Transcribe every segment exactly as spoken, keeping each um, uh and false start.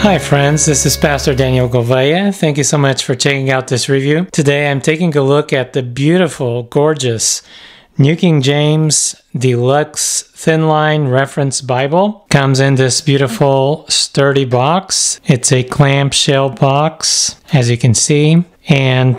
Hi friends, this is Pastor Daniel Gouveia. Thank you so much for checking out this review. Today I'm taking a look at the beautiful, gorgeous New King James Deluxe Thin Line Reference Bible. Comes in this beautiful sturdy box. It's a clamshell box, as you can see, and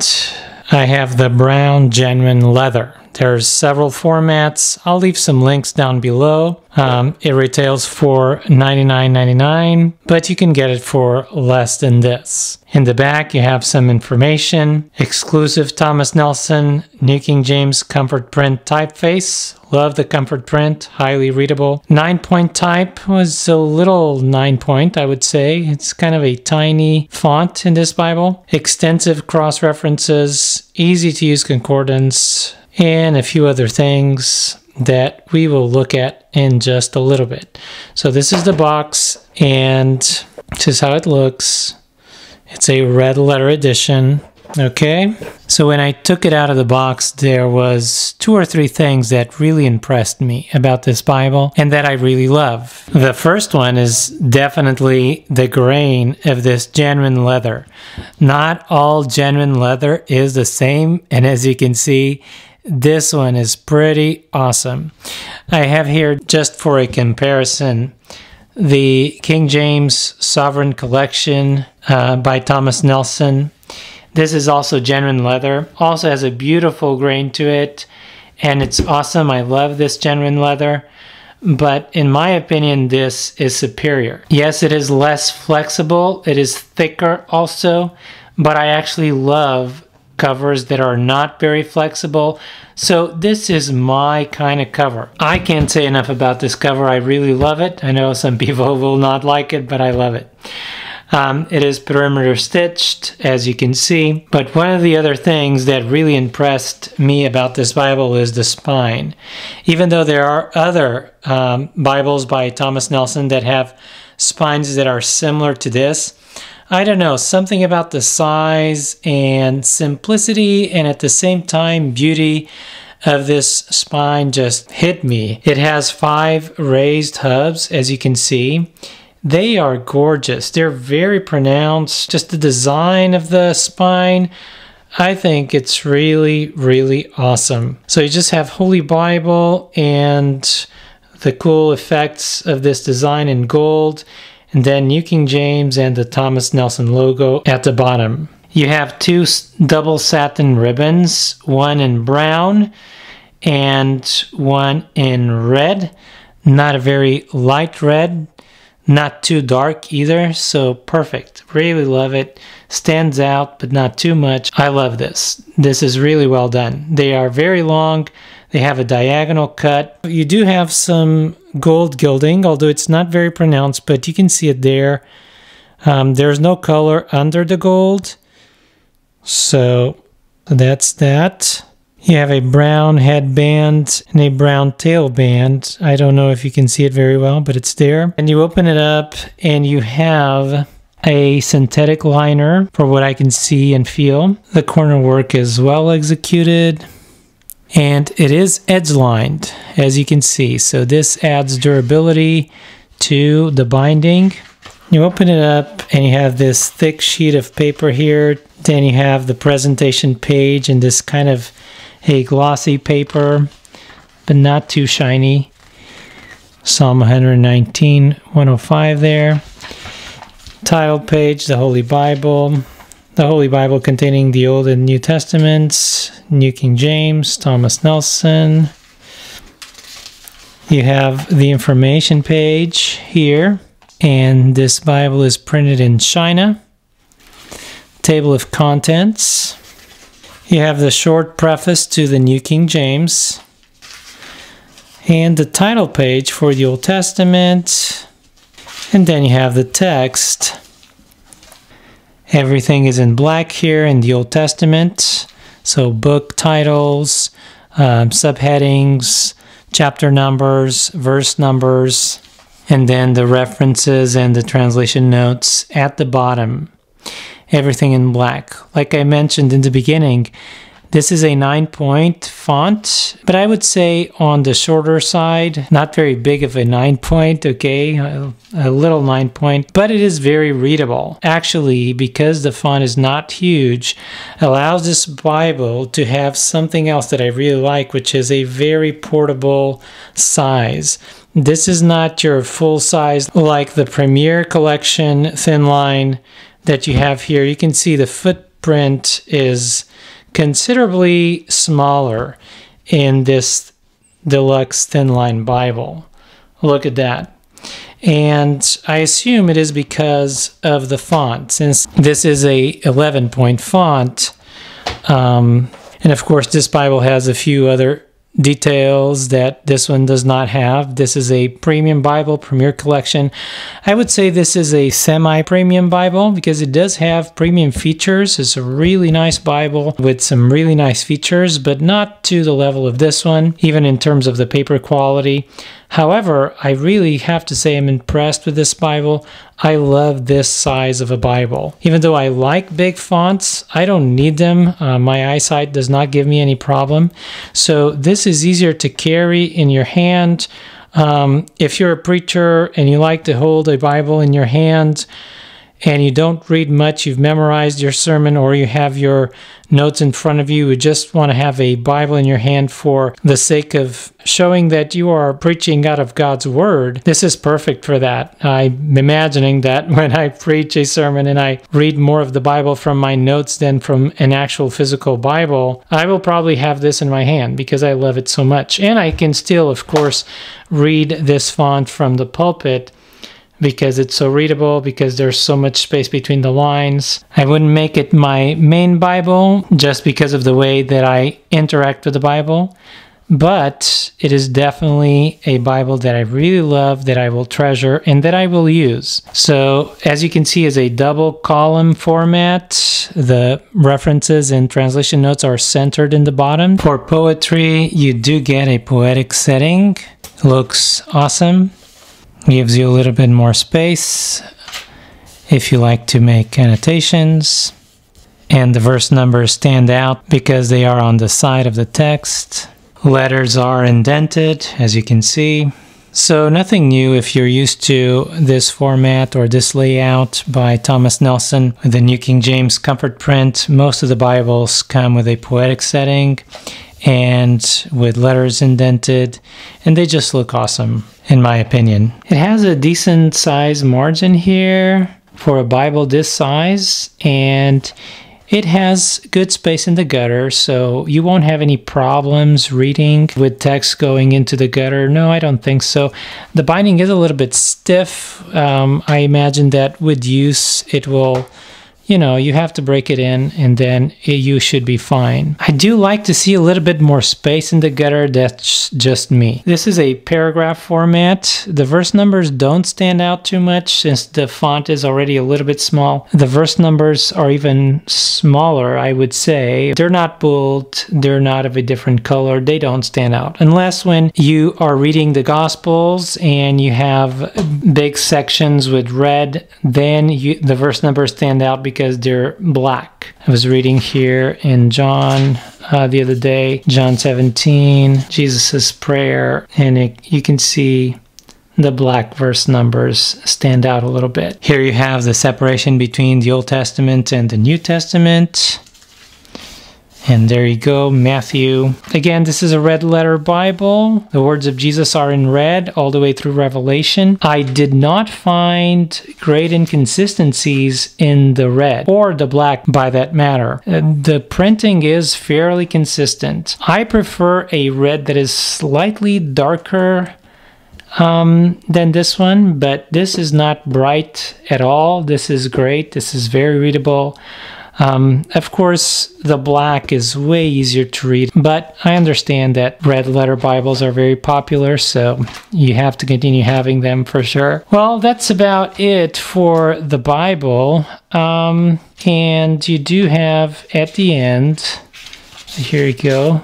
I have the brown genuine leather. There's several formats. I'll leave some links down below. Um, it retails for ninety-nine ninety-nine, but you can get it for less than this. In the back, you have some information. Exclusive Thomas Nelson, New King James Comfort Print typeface. Love the Comfort Print, highly readable. Nine-point type was a little nine-point, I would say. It's kind of a tiny font in this Bible. Extensive cross-references, easy-to-use concordance, and a few other things that we will look at in just a little bit. So this is the box, and this is how it looks. It's a red letter edition. Okay, so when I took it out of the box, there was two or three things that really impressed me about this Bible and that I really love. The first one is definitely the grain of this genuine leather. Not all genuine leather is the same, and as you can see, this one is pretty awesome. I have here, just for a comparison, the King James Sovereign Collection uh, by Thomas Nelson. This is also genuine leather, also has a beautiful grain to it, and it's awesome. I love this genuine leather, but in my opinion, this is superior. Yes, it is less flexible, it is thicker also, but I actually love covers that are not very flexible. So this is my kind of cover. I can't say enough about this cover. I really love it. I know some people will not like it, but I love it. Um, it is perimeter stitched, as you can see. But one of the other things that really impressed me about this Bible is the spine. Even though there are other um, Bibles by Thomas Nelson that have spines that are similar to this, I don't know, something about the size and simplicity and at the same time beauty of this spine just hit me. It has five raised hubs, as you can see. They are gorgeous. They're very pronounced. Just the design of the spine, I think it's really, really awesome. So you just have Holy Bible and the cool effects of this design in gold, and then New King James and the Thomas Nelson logo at the bottom. You have two double satin ribbons, one in brown and one in red. Not a very light red, not too dark either, so perfect. Really love it. Stands out, but not too much. I love this. This is really well done. They are very long. They have a diagonal cut. You do have some gold gilding, although it's not very pronounced, but you can see it there. Um, there's no color under the gold, so that's that. You have a brown headband and a brown tailband. I don't know if you can see it very well, but it's there. And you open it up, and you have a synthetic liner for what I can see and feel. The corner work is well executed, and it is edge lined, as you can see, so this adds durability to the binding. You open it up and you have this thick sheet of paper here. Then you have the presentation page and this kind of a glossy paper, but not too shiny. Psalm one nineteen, one oh five there. Tile page, the Holy Bible. The Holy Bible containing the Old and New Testaments, New King James, Thomas Nelson. You have the information page here, and this Bible is printed in China. Table of contents. You have the short preface to the New King James, and the title page for the Old Testament, and then you have the text. Everything is in black here in the Old Testament, so book titles, um, subheadings, chapter numbers, verse numbers, and then the references and the translation notes at the bottom. Everything in black. Like I mentioned in the beginning, This is a nine point font, but I would say on the shorter side, not very big of a nine point, okay, a, a little nine point, but it is very readable. Actually, because the font is not huge, allows this Bible to have something else that I really like, which is a very portable size. This is not your full size like the Premier Collection Thin Line that you have here. You can see the footprint is considerably smaller in this Deluxe Thin Line Bible. Look at that. And I assume it is because of the font, since this is a eleven point font. Um, and of course, this Bible has a few other details that this one does not have. This is a premium Bible, Premier Collection. I would say this is a semi-premium Bible because it does have premium features. It's a really nice Bible with some really nice features, but not to the level of this one, even in terms of the paper quality. However, I really have to say I'm impressed with this Bible. I love this size of a Bible. Even though I like big fonts, I don't need them. Uh, my eyesight does not give me any problem. So this is easier to carry in your hand. Um, if you're a preacher and you like to hold a Bible in your hand and you don't read much, you've memorized your sermon or you have your notes in front of you, you just want to have a Bible in your hand for the sake of showing that you are preaching out of God's Word, this is perfect for that. I'm imagining that when I preach a sermon and I read more of the Bible from my notes than from an actual physical Bible, I will probably have this in my hand because I love it so much. And I can still, of course, read this font from the pulpit because it's so readable, because there's so much space between the lines. I wouldn't make it my main Bible just because of the way that I interact with the Bible, but it is definitely a Bible that I really love, that I will treasure, and that I will use. So as you can see, it's a double column format. The references and translation notes are centered in the bottom. For poetry, you do get a poetic setting. Looks awesome. Gives you a little bit more space if you like to make annotations. And the verse numbers stand out because they are on the side of the text. Letters are indented, as you can see. So nothing new if you're used to this format or this layout by Thomas Nelson. The New King James Comfort Print, most of the Bibles come with a poetic setting and with letters indented, and they just look awesome in my opinion. It has a decent size margin here for a Bible this size, and it has good space in the gutter, so you won't have any problems reading with text going into the gutter. No, I don't think so. The binding is a little bit stiff. Um, I imagine that with use it will, you know, you have to break it in and then it, you should be fine. I do like to see a little bit more space in the gutter. That's just me. This is a paragraph format. The verse numbers don't stand out too much since the font is already a little bit small. The verse numbers are even smaller, I would say. They're not bold. They're not of a different color. They don't stand out. Unless when you are reading the Gospels and you have big sections with red, then you, the verse numbers stand out because because they're black. I was reading here in John uh, the other day, John seventeen, Jesus's prayer, and it, you can see the black verse numbers stand out a little bit. Here you have the separation between the Old Testament and the New Testament. And there you go, Matthew. Again, this is a red letter Bible. The words of Jesus are in red all the way through Revelation. I did not find great inconsistencies in the red or the black by that matter. The printing is fairly consistent. I prefer a red that is slightly darker um, than this one, but this is not bright at all. This is great. This is very readable. Um, of course, the black is way easier to read, but I understand that red letter Bibles are very popular, so you have to continue having them for sure. Well, that's about it for the Bible, um, and you do have at the end, here you go,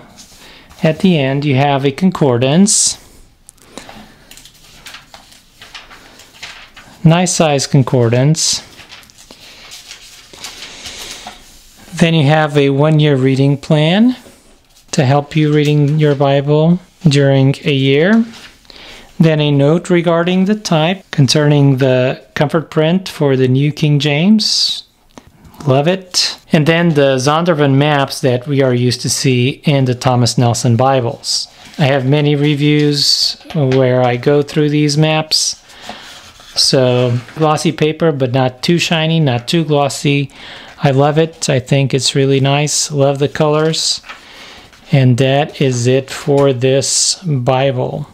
at the end you have a concordance. Nice size concordance. Then you have a one-year reading plan. to help you reading your Bible during a year. Then a note regarding the type concerning the Comfort Print for the New King James. Love it. And then the Zondervan maps that we are used to see in the Thomas Nelson Bibles. I have many reviews where I go through these maps. So glossy paper, but not too shiny, not too glossy. I love it. I think it's really nice. Love the colors. And that is it for this Bible.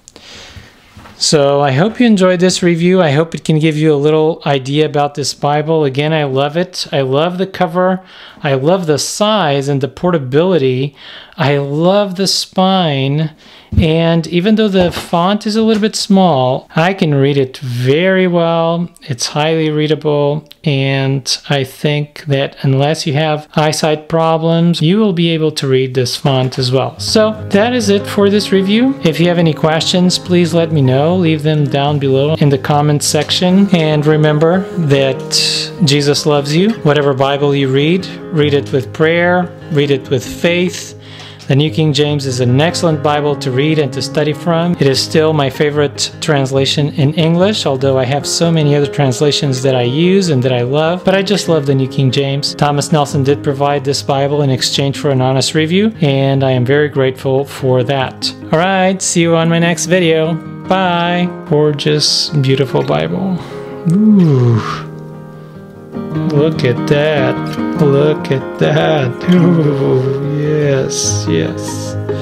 So I hope you enjoyed this review. I hope it can give you a little idea about this Bible. Again, I love it. I love the cover. I love the size and the portability. I love the spine. And even though the font is a little bit small, I can read it very well. It's highly readable. And I think that unless you have eyesight problems, you will be able to read this font as well. So that is it for this review. If you have any questions, please let me know. Leave them down below in the comments section. And remember that Jesus loves you. Whatever Bible you read, read it with prayer, read it with faith. The New King James is an excellent Bible to read and to study from. It is still my favorite translation in English, although I have so many other translations that I use and that I love, but I just love the New King James. Thomas Nelson did provide this Bible in exchange for an honest review, and I am very grateful for that. All right, see you on my next video. Bye. Gorgeous, beautiful Bible. Ooh. Look at that. Look at that. Ooh. Yes, yes.